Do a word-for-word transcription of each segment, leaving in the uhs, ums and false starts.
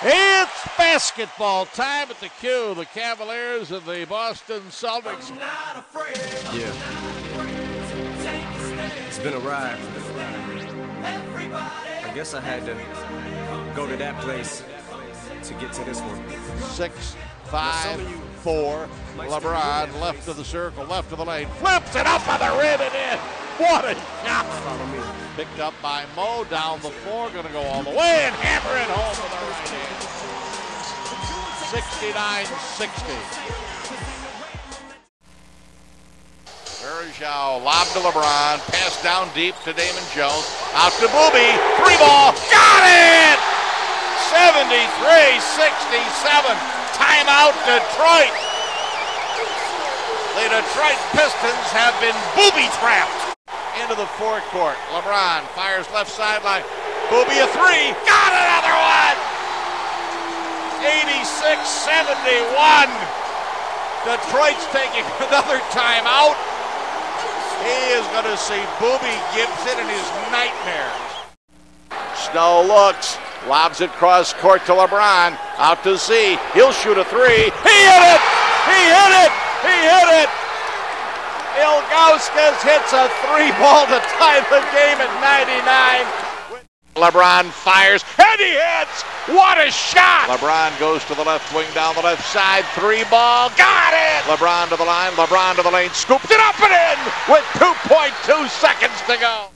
It's basketball time at the Q. The Cavaliers and the Boston Celtics. I'm not afraid. Yeah. It's been a ride. I guess I had to go to that place to get to this one. Six, five, four. LeBron left of the circle, left of the lane. Flips it up on the rim and in. What a shot. Picked up by Mo, down the floor, going to go all the way and hammer it home with our right hand. sixty-nine sixty. Bergeau, lob to LeBron, pass down deep to Damon Jones, out to Boobie, three ball, got it! seventy-three sixty-seven, timeout Detroit. The Detroit Pistons have been booby-trapped. Into the forecourt, LeBron fires left sideline, Boobie a three, got another one! eighty-six seventy-one, Detroit's taking another timeout. He is going to see Boobie Gibson in his nightmares. Snow looks, lobs it cross court to LeBron, out to Z, he'll shoot a three, he hit it, he hit it, he hit it! Ilgauskas hits a three ball to tie the game at ninety-nine. LeBron fires, and he hits! What a shot! LeBron goes to the left wing, down the left side, three ball, got it! LeBron to the line, LeBron to the lane, scoops it up and in with two point two seconds to go.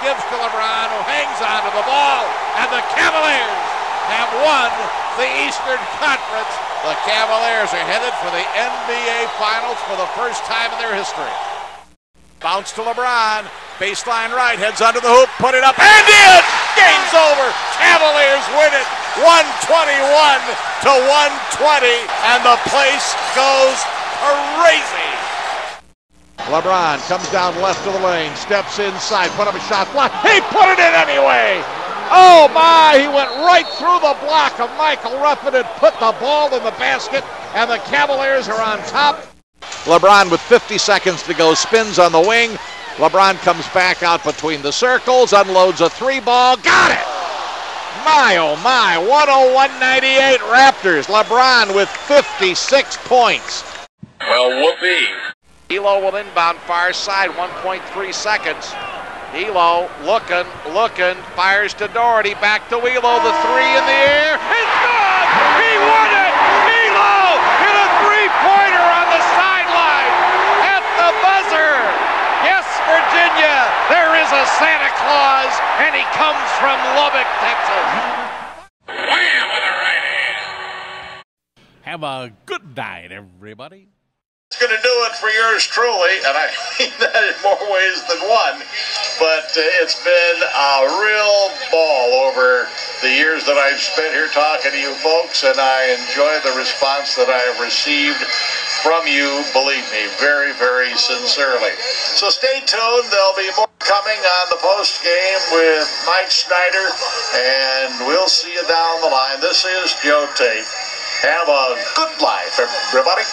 Gives to LeBron, who hangs on to the ball, and the Cavaliers have won the Eastern Conference. The Cavaliers are headed for the N B A Finals for the first time in their history. Bounce to LeBron, baseline right, heads under the hoop, put it up, and in! Game's over, Cavaliers win it, one twenty-one to one twenty, and the place goes crazy. LeBron comes down left of the lane, steps inside, put up a shot block, he put it in anyway! Oh my, he went right through the block of Michael Ruffin and put the ball in the basket, and the Cavaliers are on top. LeBron with fifty seconds to go, spins on the wing. LeBron comes back out between the circles, unloads a three ball, got it! My oh my, one oh one ninety-eight Raptors, LeBron with fifty-six points. Well, whoopee. Elo will inbound far side, one point three seconds. Elo looking, looking, fires to Doherty, back to Wheelow, the three in the air, it's good! He won it! Elo hit a three-pointer on the sideline at the buzzer! Yes, Virginia, there is a Santa Claus, and he comes from Lubbock, Texas. Wham, with a right hand! Have a good night, everybody. Going to do it for yours truly, and I mean that in more ways than one, but uh, it's been a real ball over the years that I've spent here talking to you folks, and I enjoy the response that I have received from you, believe me, very, very sincerely. So stay tuned, there'll be more coming on the post game with Mike Snyder, and we'll see you down the line. This is Joe Tait. Have a good life, everybody.